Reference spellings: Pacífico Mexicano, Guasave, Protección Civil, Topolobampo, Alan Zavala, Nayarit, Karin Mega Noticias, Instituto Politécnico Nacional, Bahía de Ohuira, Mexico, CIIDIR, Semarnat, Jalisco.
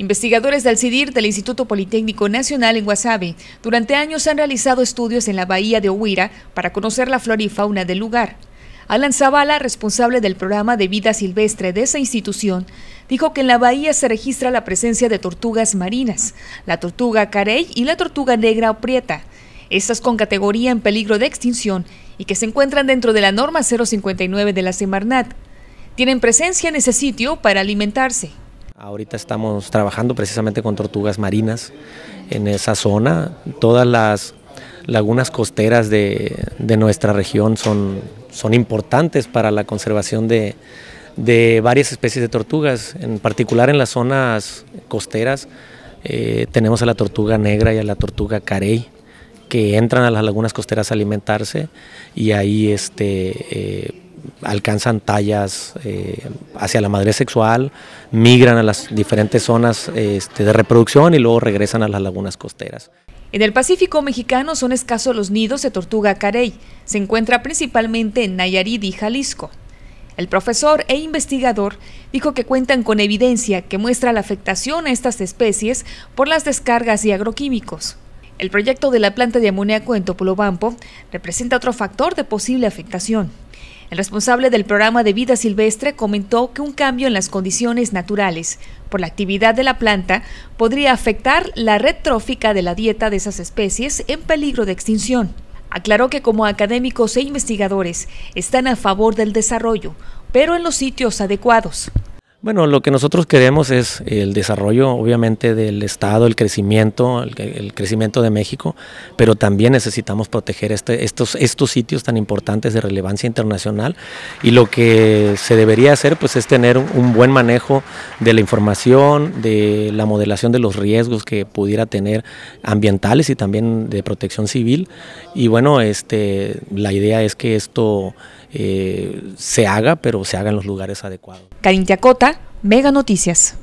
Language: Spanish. Investigadores del CIIDIR del Instituto Politécnico Nacional en Guasave durante años han realizado estudios en la Bahía de Ohuira para conocer la flora y fauna del lugar. Alan Zavala, responsable del programa de vida silvestre de esa institución, dijo que en la bahía se registra la presencia de tortugas marinas, la tortuga carey y la tortuga negra o prieta, estas con categoría en peligro de extinción y que se encuentran dentro de la norma 059 de la Semarnat. Tienen presencia en ese sitio para alimentarse. Ahorita estamos trabajando precisamente con tortugas marinas en esa zona. Todas las lagunas costeras de nuestra región son importantes para la conservación de varias especies de tortugas. En particular en las zonas costeras tenemos a la tortuga negra y a la tortuga carey, que entran a las lagunas costeras a alimentarse y ahí alcanzan tallas hacia la madurez sexual, migran a las diferentes zonas de reproducción y luego regresan a las lagunas costeras. En el Pacífico Mexicano son escasos los nidos de tortuga carey, se encuentra principalmente en Nayarit y Jalisco. El profesor e investigador dijo que cuentan con evidencia que muestra la afectación a estas especies por las descargas y agroquímicos. El proyecto de la planta de amoníaco en Topolobampo representa otro factor de posible afectación. El responsable del programa de vida silvestre comentó que un cambio en las condiciones naturales por la actividad de la planta podría afectar la red trófica de la dieta de esas especies en peligro de extinción. Aclaró que como académicos e investigadores están a favor del desarrollo, pero en los sitios adecuados. Bueno, lo que nosotros queremos es el desarrollo, obviamente, del Estado, el crecimiento de México, pero también necesitamos proteger estos sitios tan importantes de relevancia internacional, y lo que se debería hacer pues es tener un buen manejo de la información, de la modelación de los riesgos que pudiera tener ambientales y también de protección civil, y bueno, la idea es que esto se haga, pero se haga en los lugares adecuados. Karin Mega Noticias.